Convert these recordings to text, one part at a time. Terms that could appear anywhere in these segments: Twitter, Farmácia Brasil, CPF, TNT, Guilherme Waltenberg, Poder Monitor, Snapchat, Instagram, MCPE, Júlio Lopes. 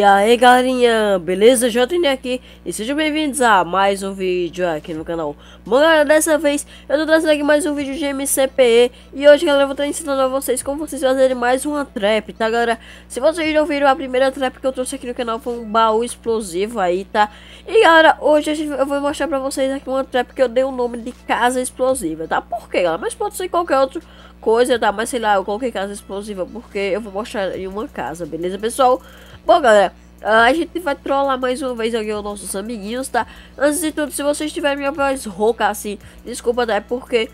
E aí galerinha, beleza? JN aqui e sejam bem-vindos a mais um vídeo aqui no canal. Bom galera, dessa vez eu tô trazendo aqui mais um vídeo de MCPE. E hoje galera, eu vou estar ensinando a vocês como vocês fazerem mais uma trap, tá galera? Se vocês não viram, a primeira trap que eu trouxe aqui no canal foi um baú explosivo aí, tá? E galera, hoje eu vou mostrar pra vocês aqui uma trap que eu dei o nome de casa explosiva, tá? Por quê galera? Mas pode ser qualquer outro coisa, tá? Mas sei lá, eu coloquei casa explosiva porque eu vou mostrar em uma casa, beleza pessoal? Bom galera, a gente vai trollar mais uma vez aqui os nossos amiguinhos, tá? Antes de tudo, se vocês tiverem minha voz rouca assim, desculpa, tá? É porque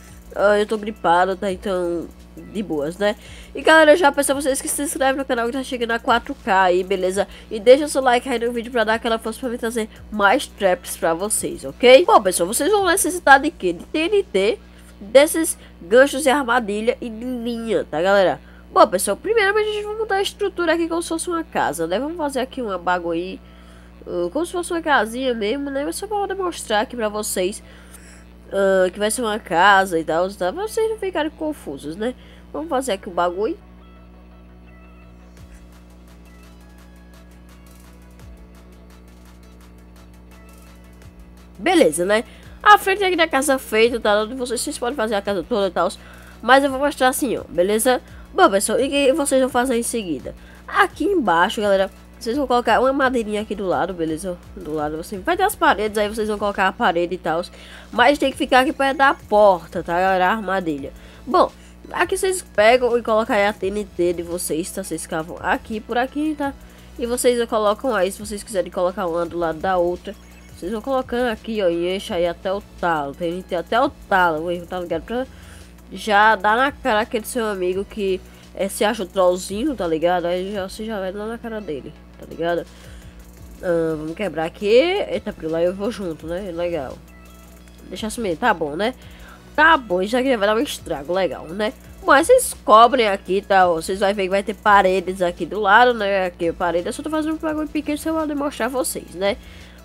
eu tô gripado, tá? Então, de boas, né? E galera, já peço a vocês que se inscrevem no canal que tá chegando a 4K aí, beleza? E deixa seu like aí no vídeo pra dar aquela força pra mim trazer mais traps pra vocês, ok? Bom pessoal, vocês vão necessitar de quê? De TNT, desses ganchos de armadilha e de linha, tá galera? Bom pessoal, primeiramente a gente vai montar a estrutura aqui como se fosse uma casa, né? Vamos fazer aqui uma bagulho, como se fosse uma casinha mesmo, né? Mas só pra demonstrar aqui pra vocês que vai ser uma casa e tal, tá? Pra vocês não ficarem confusos, né? Vamos fazer aqui um bagulho. Beleza, né? A frente aqui da casa feita, tá? Onde vocês podem fazer a casa toda e tal, mas eu vou mostrar assim, ó, beleza? Bom pessoal, e o que vocês vão fazer em seguida? Aqui embaixo, galera, vocês vão colocar uma madeirinha aqui do lado, beleza? Do lado assim, vai ter as paredes, aí vocês vão colocar a parede e tal. Mas tem que ficar aqui perto da porta, tá galera? A armadilha. Bom, aqui vocês pegam e colocam aí a TNT de vocês, tá? Vocês cavam aqui, por aqui, tá? E vocês colocam aí, se vocês quiserem colocar uma do lado da outra. Vocês vão colocando aqui, ó, e enche aí até o talo, TNT até o talo, tá ligado? Pra já dá na cara aquele seu amigo que se acha o trollzinho, tá ligado? Aí já, você já vai lá na cara dele, tá ligado? Vamos quebrar aqui. Eita, por lá eu vou junto, né? Legal. Deixa assim, tá bom, né? Tá bom, já que vai dar um estrago, legal, né? Mas vocês cobrem aqui, tá? Vocês vão ver que vai ter paredes aqui do lado, né? Aqui, parede. Eu só tô fazendo um bagulho pequeno só pra demonstrar vocês, né?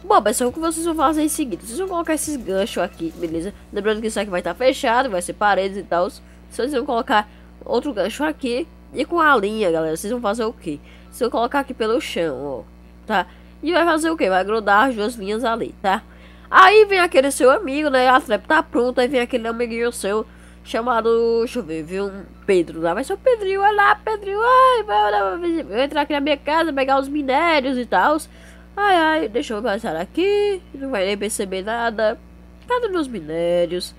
Bom pessoal, o que vocês vão fazer em seguida? Vocês vão colocar esses ganchos aqui, beleza? Lembrando que isso aqui vai estar fechado, vai ser paredes e tal. Vocês vão colocar outro gancho aqui. E com a linha, galera, vocês vão fazer o quê? Vocês vão colocar aqui pelo chão, ó, tá? E vai fazer o quê? Vai grudar as duas linhas ali, tá? Aí vem aquele seu amigo, né? A trap tá pronta, aí vem aquele amiguinho seu chamado, deixa eu ver, viu? Pedro lá, vai ser o Pedrinho, olha lá, Pedrinho. Ai, vai entrar aqui na minha casa, pegar os minérios e tal. Ai, ai, deixa eu passar aqui. Não vai nem perceber nada. Cadê meus minérios?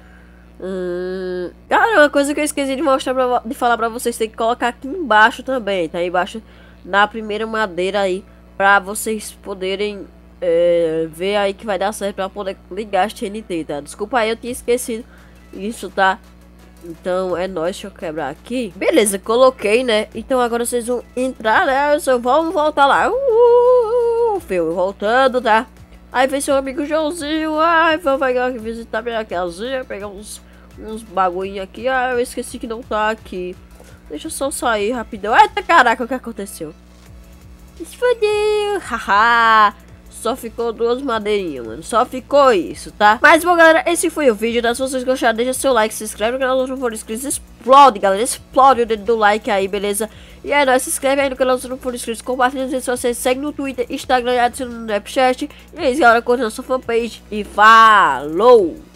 Cara, uma coisa que eu esqueci de mostrar, de falar pra vocês, tem que colocar aqui embaixo também, tá? Embaixo na primeira madeira aí, pra vocês poderem ver aí que vai dar certo, pra poder ligar as TNT, tá? Desculpa aí, eu tinha esquecido isso, tá? Então é nóis, deixa eu quebrar aqui. Beleza, coloquei, né? Então agora vocês vão entrar, né? Vamos voltar lá. Voltando, tá? Aí vem seu amigo Joãozinho. Ai, vai visitar minha casinha, pegar uns bagulhinhos aqui. Ah, eu esqueci que não tá aqui. Deixa eu só sair rapidão. Eita, caraca, o que aconteceu? Explodiu! Haha! Só ficou duas madeirinhas, mano. Só ficou isso, tá? Mas bom, galera, esse foi o vídeo, tá? Se vocês gostaram, deixa seu like, se inscreve no canal, se não for inscrito, explode, galera. Explode o dedo do like aí, beleza? E aí, nós se inscreve aí no canal, se não for inscrito, compartilha as redes sociais, segue no Twitter, Instagram, adiciona no Snapchat. E é isso, galera, curta a nossa fanpage e falou!